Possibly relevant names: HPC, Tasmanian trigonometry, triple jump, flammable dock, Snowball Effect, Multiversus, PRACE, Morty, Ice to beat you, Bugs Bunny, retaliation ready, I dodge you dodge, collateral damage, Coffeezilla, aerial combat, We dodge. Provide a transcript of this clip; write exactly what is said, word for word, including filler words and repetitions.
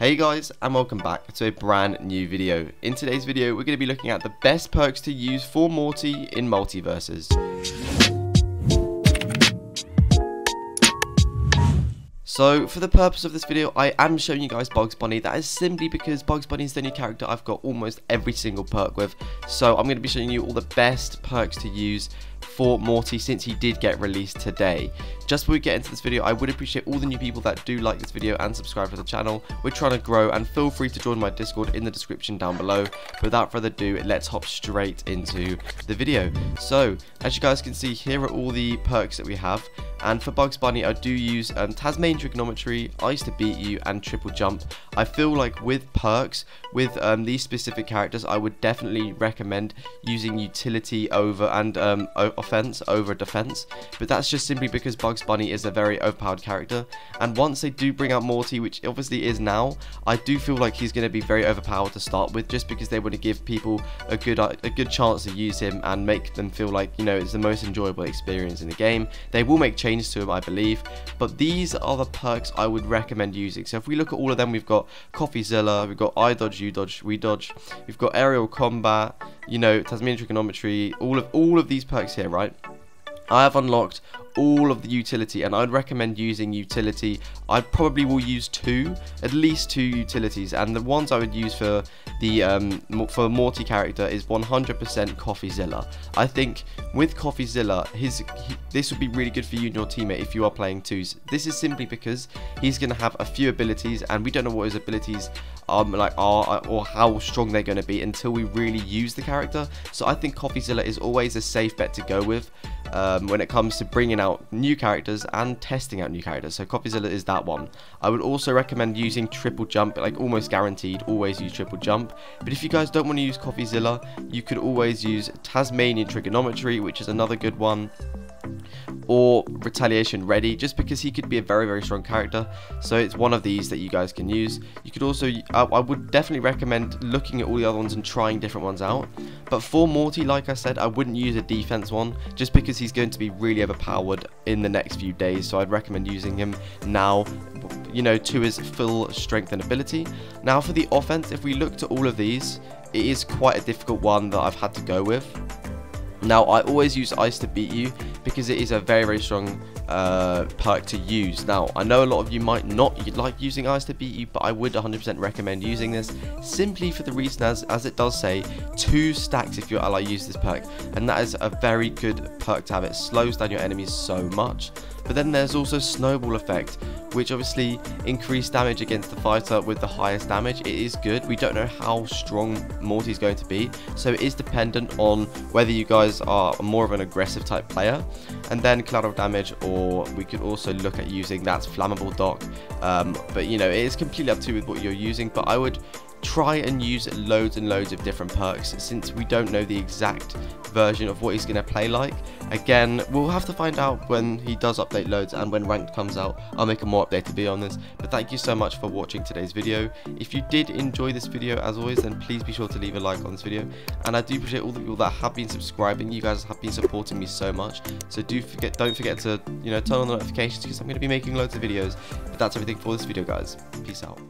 Hey guys, and welcome back to a brand new video. In today's video, we're going to be looking at the best perks to use for Morty in Multiversus. So, for the purpose of this video, I am showing you guys Bugs Bunny. That is simply because Bugs Bunny is the only character I've got almost every single perk with. So, I'm going to be showing you all the best perks to use for Morty since he did get released today. Just before we get into this video, I would appreciate all the new people that do like this video and subscribe to the channel. We're trying to grow, and feel free to join my Discord in the description down below. Without further ado, let's hop straight into the video. So, as you guys can see, here are all the perks that we have. And for Bugs Bunny, I do use um, Tasmanian trigonometry, Ice to beat you, and triple jump. I feel like with perks, with um, these specific characters, I would definitely recommend using utility over and um, offense over defense. But that's just simply because Bugs Bunny is a very overpowered character. And once they do bring out Morty, which obviously is now, I do feel like he's going to be very overpowered to start with, just because they want to give people a good a good chance to use him and make them feel like, you know, it's the most enjoyable experience in the game. They will make changes to him, I believe, but these are the perks I would recommend using. So if we look at all of them, we've got Coffeezilla, we've got I dodge, you dodge, we dodge, we've got aerial combat, you know, Tasmanian trigonometry, all of all of these perks here, right? I have unlocked all of the utility, and I'd recommend using utility. I probably will use two, at least two utilities, and the ones I would use for the um, for Morty character is one hundred percent Coffeezilla. I think with Coffeezilla, his he, this would be really good for you and your teammate if you are playing twos. This is simply because he's going to have a few abilities, and we don't know what his abilities um like are or how strong they're going to be until we really use the character. So I think Coffeezilla is always a safe bet to go with um, when it comes to bringing out new characters and testing out new characters. So Coffeezilla is that one. I would also recommend using triple jump, like almost guaranteed, always use triple jump. But if you guys don't want to use Coffeezilla, you could always use Tasmanian trigonometry, which is another good one, or retaliation ready, just because he could be a very very strong character. So it's one of these that you guys can use. You could also, I, I would definitely recommend looking at all the other ones and trying different ones out. But for Morty, like I said, I wouldn't use a defense one, just because he's going to be really overpowered in the next few days. So I'd recommend using him now, you know, to his full strength and ability. Now for the offense, if we looked at all of these, it is quite a difficult one that I've had to go with. Now I always use Ice to beat you, because it is a very very strong uh, perk to use. Now I know a lot of you might not you'd like using Ice to beat you, but I would one hundred percent recommend using this, simply for the reason as, as it does say two stacks if your ally uses this perk, and that is a very good perk to have. It slows down your enemies so much. But then there's also Snowball Effect, which obviously increased damage against the fighter with the highest damage. It is good. We don't know how strong Morty is going to be, so it is dependent on whether you guys are more of an aggressive type player. And then collateral damage, or we could also look at using that's flammable dock. Um, but you know, it is completely up to you with what you're using. But I would try and use loads and loads of different perks, since we don't know the exact version of what he's going to play like. Again, we'll have to find out when he does update loads, and when ranked comes out I'll make a more updated video on this. But thank you so much for watching today's video. If you did enjoy this video, as always, then please be sure to leave a like on this video, and I do appreciate all the people that have been subscribing. You guys have been supporting me so much, so do forget don't forget to, you know, turn on the notifications, because I'm going to be making loads of videos. But that's everything for this video, guys. Peace out.